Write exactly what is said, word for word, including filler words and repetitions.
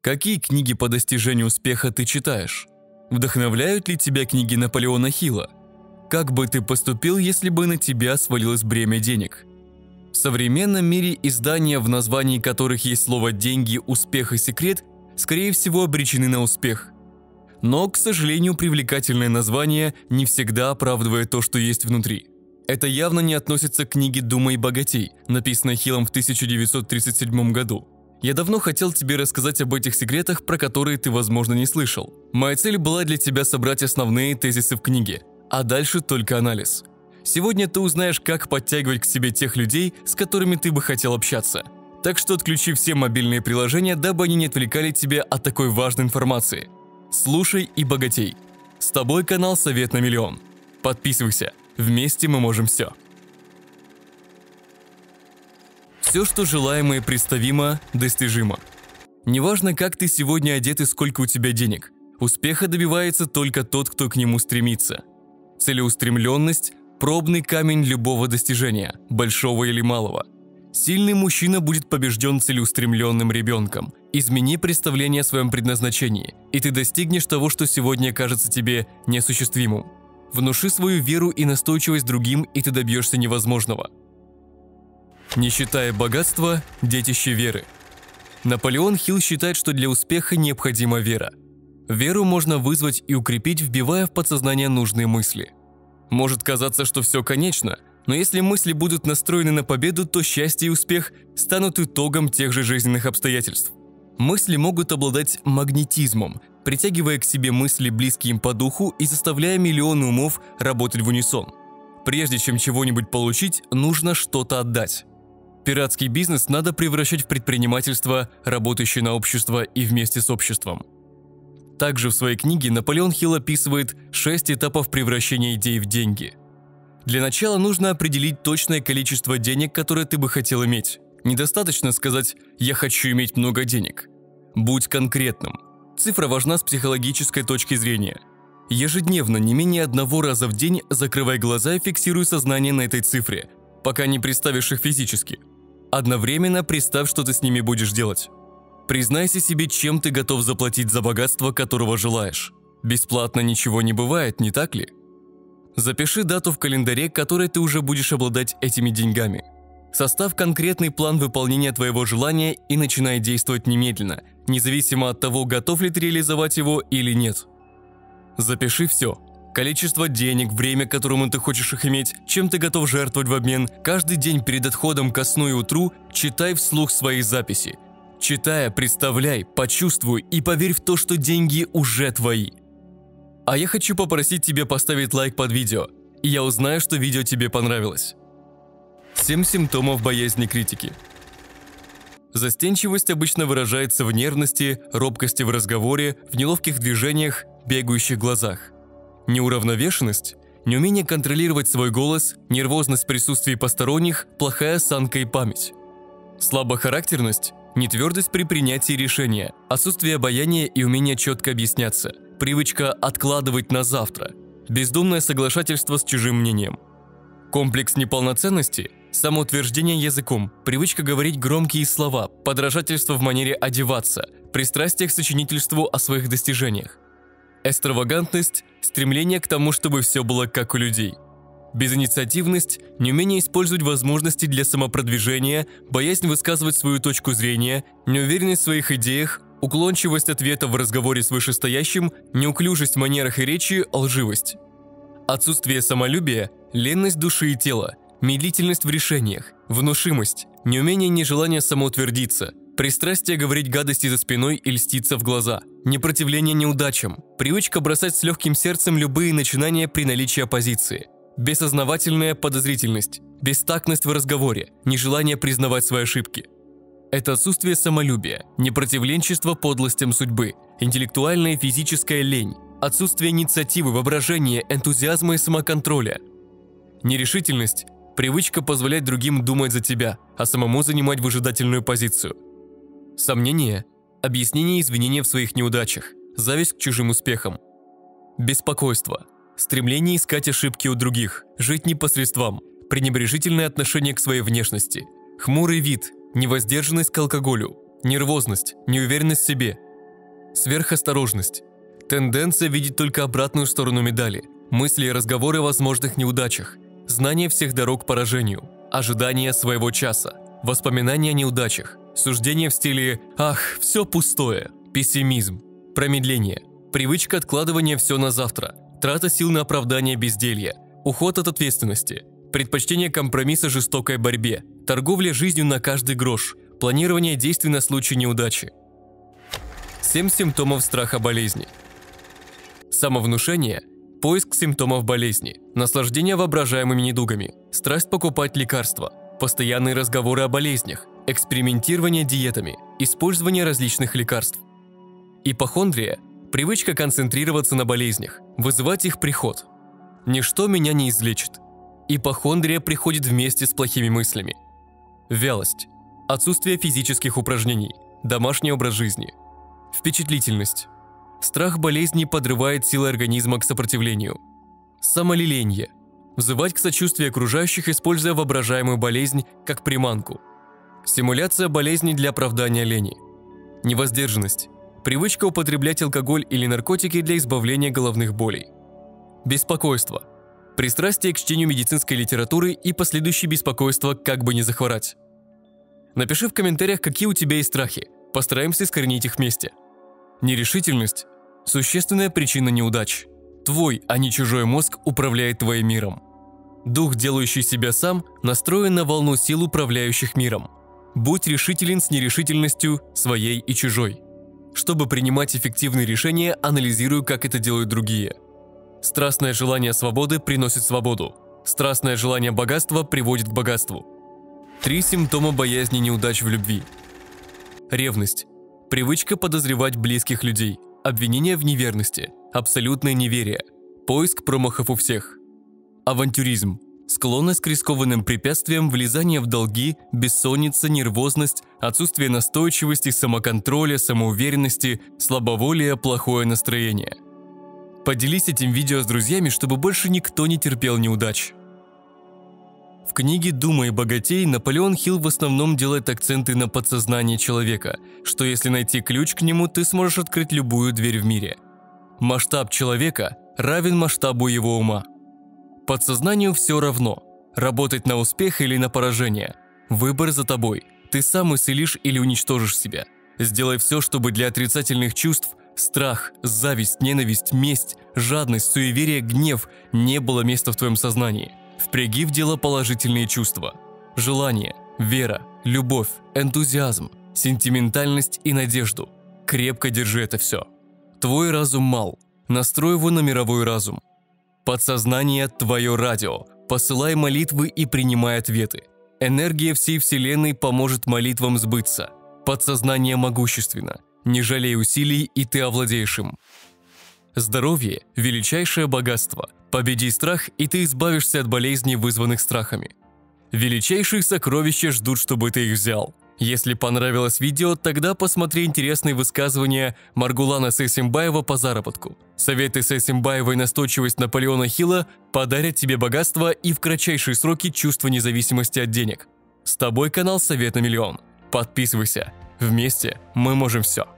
Какие книги по достижению успеха ты читаешь? Вдохновляют ли тебя книги Наполеона Хилла? Как бы ты поступил, если бы на тебя свалилось бремя денег? В современном мире издания, в названии которых есть слово «деньги», «успех» и «секрет», скорее всего, обречены на успех. Но, к сожалению, привлекательное название не всегда оправдывает то, что есть внутри. Это явно не относится к книге «Думай и богатей», написанной Хиллом в тысяча девятьсот тридцать седьмом году. Я давно хотел тебе рассказать об этих секретах, про которые ты, возможно, не слышал. Моя цель была для тебя собрать основные тезисы в книге, а дальше только анализ. Сегодня ты узнаешь, как подтягивать к себе тех людей, с которыми ты бы хотел общаться. Так что отключи все мобильные приложения, дабы они не отвлекали тебя от такой важной информации. Слушай и богатей. С тобой канал «Совет на миллион». Подписывайся. Вместе мы можем все. Все, что желаемое, представимо, достижимо. Неважно, как ты сегодня одет и сколько у тебя денег, успеха добивается только тот, кто к нему стремится. Целеустремленность – пробный камень любого достижения, большого или малого. Сильный мужчина будет побежден целеустремленным ребенком. Измени представление о своем предназначении, и ты достигнешь того, что сегодня кажется тебе неосуществимым. Внуши свою веру и настойчивость другим, и ты добьешься невозможного. Не считая богатства, детище веры. Наполеон Хилл считает, что для успеха необходима вера. Веру можно вызвать и укрепить, вбивая в подсознание нужные мысли. Может казаться, что все конечно, но если мысли будут настроены на победу, то счастье и успех станут итогом тех же жизненных обстоятельств. Мысли могут обладать магнетизмом, притягивая к себе мысли, близкие им по духу, и заставляя миллионы умов работать в унисон. Прежде чем чего-нибудь получить, нужно что-то отдать. Пиратский бизнес надо превращать в предпринимательство, работающее на общество и вместе с обществом. Также в своей книге Наполеон Хилл описывает шесть этапов превращения идей в деньги. Для начала нужно определить точное количество денег, которое ты бы хотел иметь. Недостаточно сказать «я хочу иметь много денег». Будь конкретным. Цифра важна с психологической точки зрения. Ежедневно, не менее одного раза в день, закрывай глаза и фиксируй сознание на этой цифре, пока не представишь их физически. Одновременно представь, что ты с ними будешь делать. Признайся себе, чем ты готов заплатить за богатство, которого желаешь. Бесплатно ничего не бывает, не так ли? Запиши дату в календаре, которой ты уже будешь обладать этими деньгами. Составь конкретный план выполнения твоего желания и начинай действовать немедленно, независимо от того, готов ли ты реализовать его или нет. Запиши все. Количество денег, время, которому ты хочешь их иметь, чем ты готов жертвовать в обмен. Каждый день перед отходом ко сну и утру читай вслух свои записи. Читая, представляй, почувствуй и поверь в то, что деньги уже твои. А я хочу попросить тебя поставить лайк под видео, и я узнаю, что видео тебе понравилось. семь симптомов боязни критики. Застенчивость обычно выражается в нервности, робкости в разговоре, в неловких движениях, бегающих глазах. Неуравновешенность, неумение контролировать свой голос, нервозность в присутствии посторонних, плохая осанка и память. Слабохарактерность, нетвердость при принятии решения, отсутствие обаяния и умение четко объясняться, привычка откладывать на завтра, бездумное соглашательство с чужим мнением. Комплекс неполноценности, самоутверждение языком, привычка говорить громкие слова, подражательство в манере одеваться, пристрастие к сочинительству о своих достижениях. Экстравагантность, стремление к тому, чтобы все было как у людей. Безинициативность, неумение использовать возможности для самопродвижения, боязнь высказывать свою точку зрения, неуверенность в своих идеях, уклончивость ответа в разговоре с вышестоящим, неуклюжесть в манерах и речи, лживость. Отсутствие самолюбия, ленность души и тела, медлительность в решениях, внушимость, неумение и нежелание самоутвердиться, пристрастие говорить гадости за спиной и льститься в глаза, непротивление неудачам, привычка бросать с легким сердцем любые начинания при наличии оппозиции. Бессознательная подозрительность, бестактность в разговоре, нежелание признавать свои ошибки. Это отсутствие самолюбия, непротивленчество подлостям судьбы, интеллектуальная и физическая лень, отсутствие инициативы, воображения, энтузиазма и самоконтроля. Нерешительность, привычка позволять другим думать за тебя, а самому занимать выжидательную позицию. Сомнения, объяснение и извинения в своих неудачах, зависть к чужим успехам. Беспокойство. Стремление искать ошибки у других, жить не по средствам, пренебрежительное отношение к своей внешности, хмурый вид, невоздержанность к алкоголю, нервозность, неуверенность в себе, Сверхосторожность. Тенденция видеть только обратную сторону медали. Мысли и разговоры о возможных неудачах. Знание всех дорог к поражению. Ожидание своего часа. Воспоминания о неудачах. Суждение в стиле «Ах, все пустое». Пессимизм. Промедление. Привычка откладывания все на завтра. Трата сил на оправдание безделья. Уход от ответственности. Предпочтение компромисса жестокой борьбе. Торговля жизнью на каждый грош. Планирование действий на случай неудачи. семь симптомов страха болезни. Самовнушение. Поиск симптомов болезни. Наслаждение воображаемыми недугами. Страсть покупать лекарства. Постоянные разговоры о болезнях. Экспериментирование диетами. Использование различных лекарств. Ипохондрия. Привычка концентрироваться на болезнях. Вызывать их приход. Ничто меня не излечит. Ипохондрия приходит вместе с плохими мыслями. Вялость. Отсутствие физических упражнений. Домашний образ жизни. Впечатлительность. Страх болезни подрывает силы организма к сопротивлению. Самолюбие. Взывать к сочувствию окружающих, используя воображаемую болезнь как приманку. Симуляция болезни для оправдания лени. Невоздержанность. Привычка употреблять алкоголь или наркотики для избавления головных болей. Беспокойство. Пристрастие к чтению медицинской литературы и последующее беспокойство, как бы не захворать. Напиши в комментариях, какие у тебя есть страхи. Постараемся искоренить их вместе. Нерешительность – существенная причина неудач. Твой, а не чужой мозг управляет твоим миром. Дух, делающий себя сам, настроен на волну сил, управляющих миром. Будь решителен с нерешительностью, своей и чужой. Чтобы принимать эффективные решения, анализируй, как это делают другие. Страстное желание свободы приносит свободу. Страстное желание богатства приводит к богатству. Три симптома боязни неудач в любви. Ревность. Привычка подозревать близких людей. Обвинение в неверности. Абсолютное неверие. Поиск промахов у всех. Авантюризм. Склонность к рискованным препятствиям, влезание в долги, бессонница, нервозность, отсутствие настойчивости, самоконтроля, самоуверенности, слабоволие, плохое настроение. Поделись этим видео с друзьями, чтобы больше никто не терпел неудач. В книге «Думай и богатей» Наполеон Хилл в основном делает акценты на подсознание человека, что если найти ключ к нему, ты сможешь открыть любую дверь в мире. Масштаб человека равен масштабу его ума. Подсознанию все равно, работать на успех или на поражение. Выбор за тобой, ты сам исцелишь или уничтожишь себя. Сделай все, чтобы для отрицательных чувств — страх, зависть, ненависть, месть, жадность, суеверие, гнев — не было места в твоем сознании. Впряги в дело положительные чувства. Желание, вера, любовь, энтузиазм, сентиментальность и надежду. Крепко держи это все. Твой разум мал. Настрой его на мировой разум. Подсознание – твое радио. Посылай молитвы и принимай ответы. Энергия всей Вселенной поможет молитвам сбыться. Подсознание могущественно. Не жалей усилий, и ты овладеешь им. Здоровье – величайшее богатство. Победи страх, и ты избавишься от болезней, вызванных страхами. Величайшие сокровища ждут, чтобы ты их взял. Если понравилось видео, тогда посмотри интересные высказывания Маргулана Сесимбаева по заработку. Советы Сесимбаева и настойчивость Наполеона Хилла подарят тебе богатство и в кратчайшие сроки чувство независимости от денег. С тобой канал Совет на Миллион. Подписывайся. Вместе мы можем все.